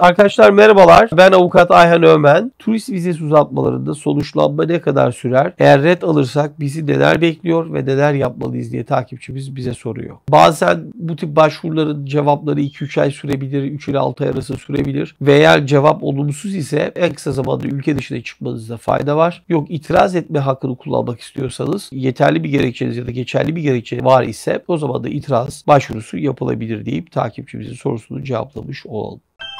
Arkadaşlar merhabalar, ben avukat Ayhan Öğmen. Turist vizesi uzatmalarında sonuçlanma ne kadar sürer? Eğer red alırsak bizi neler bekliyor ve neler yapmalıyız diye takipçimiz bize soruyor. Bazen bu tip başvuruların cevapları 2-3 ay sürebilir, 3 ile 6 ay arası sürebilir. Ve eğer cevap olumsuz ise en kısa zamanda ülke dışına çıkmanızda fayda var. Yok itiraz etme hakkını kullanmak istiyorsanız, yeterli bir gerekçeniz ya da geçerli bir gerekçeniz var ise o zaman da itiraz başvurusu yapılabilir deyip takipçimizin sorusunu cevaplamış olalım.